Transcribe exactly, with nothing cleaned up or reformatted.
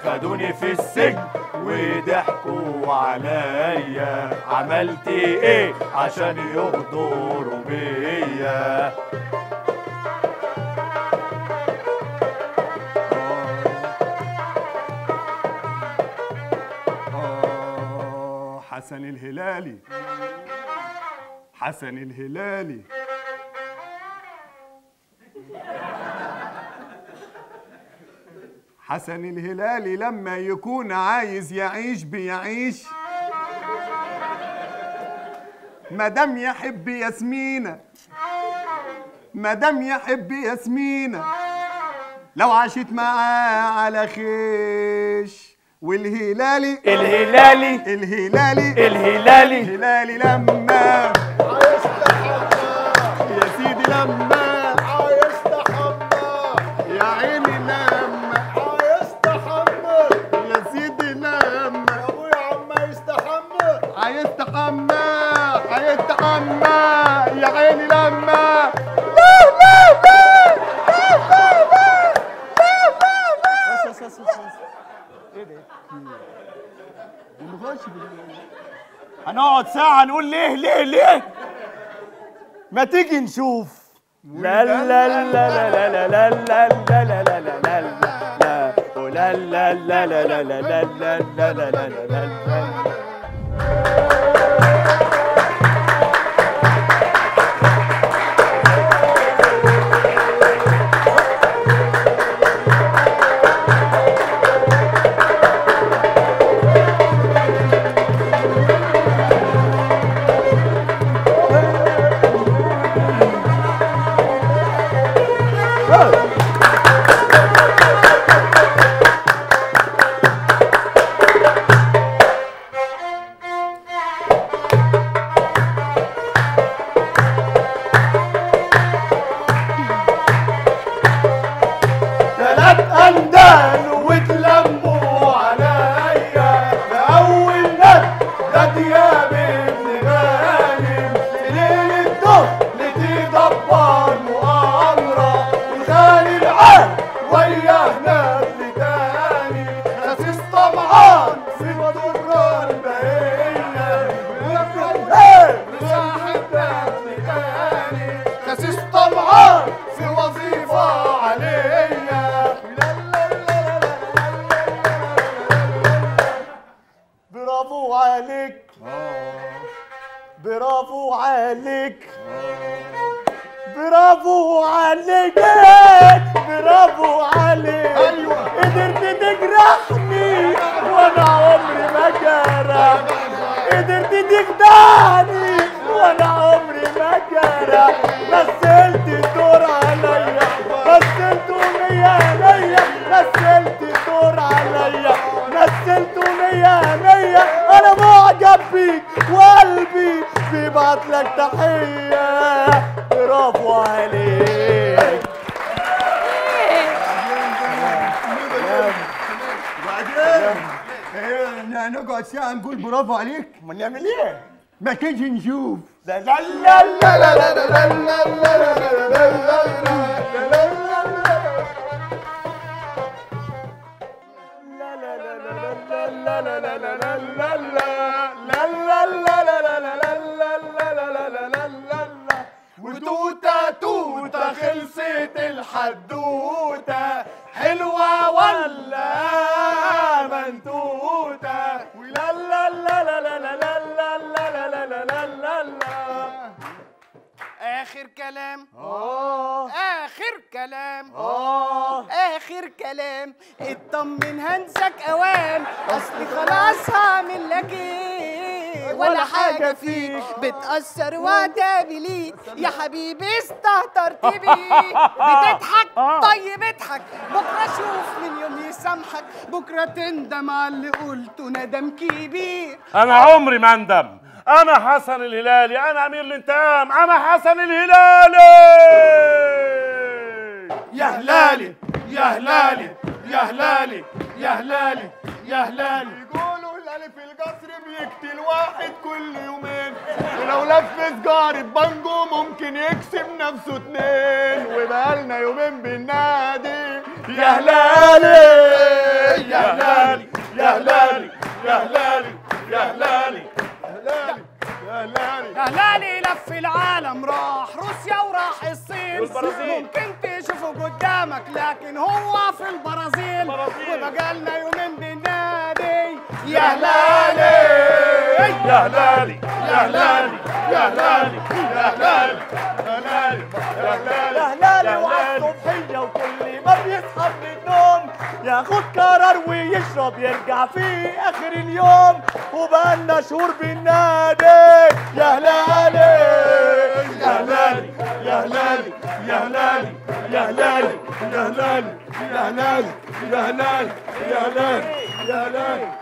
خدوني في السجن وضحكوا عليا، عملت ايه عشان يغدروا بيا؟ حسن الهلالي حسن الهلالي حسن الهلالي لما يكون عايز يعيش بيعيش، مادام يحب ياسمينة مادام يحب ياسمينة لو عاشت معاه على خيش. والهلالي الهلالي الهلالي الهلالي الهلالي لما يا سيدي لما يا عيني لما بس بس بس ايه ده؟ ونخش هنقعد ساعة نقول ليه ليه ليه؟ ما تيجي نشوف. لا لا لا لا لا لا لا لا لا لا لا لا لا لا لا عليك. برافو عليك برافو عليك برافو عليك. ايوه قدرت تجرحني وانا عمري ما جرح، قدرت تجدعني وانا عمري ما جرح، مثلت الدور عليا مثلت امنيه عليا مثلت الدور عليا مثلت امنيه عليا. أنا معجب بيك وقلبي بيبعت لك تحية. برافو عليك. وبعدين احنا هنقعد ساعة نقول برافو عليك؟ ما نعمل إيه؟ ما تيجي نشوف. لا لا لا لا لا لا لا لا لا لا لا خلصت الحدوته حلوه ولا منتوته. ولا لا لا لا لا لا لا لا لا لا لا اخر كلام اه اخر كلام اه اخر كلام. اطمن هنساك اوام، اصل خلاص هعمل لك ايه ولا حاجة فيك بتأثر وعتابي ليك يا حبيبي استهترت بيه. بتضحك طيب اضحك، بكرة شوف من يوم يسامحك، بكرة تندم على اللي قلته ندم كبير. أنا عمري ما أندم، أنا حسن الهلالي، أنا أمير الانتقام، أنا حسن الهلالي. يا هلالي يا هلالي يا هلالي يا هلالي يا هلالي. الغزالي في القصر بيقتل واحد كل يومين، ولو لف سجارة بانجو ممكن يكسب نفسه اتنين، وبقالنا يومين بالنادي. يا هلالي يا هلالي يا هلالي يا هلالي يا هلالي يا هلالي يا هلالي. لف العالم، راح روسيا وراح الصين والبرازيل، ممكن تشوفه قدامك لكن هو في البرازيل، وبقالنا يومين بالنادي. يا هلالي يا هلالي يا هلالي يا هلالي يا هلالي يا هلالي يا هلالي. وعالصبحية وكل ما بيصحى من النوم ياخد قرار ويشرب يرجع في آخر اليوم، وبقالنا شهور بالنادي. يا هلالي يا هلالي يا هلالي يا هلالي يا هلالي يا هلالي يا هلالي يا هلالي يا هلالي يا هلالي.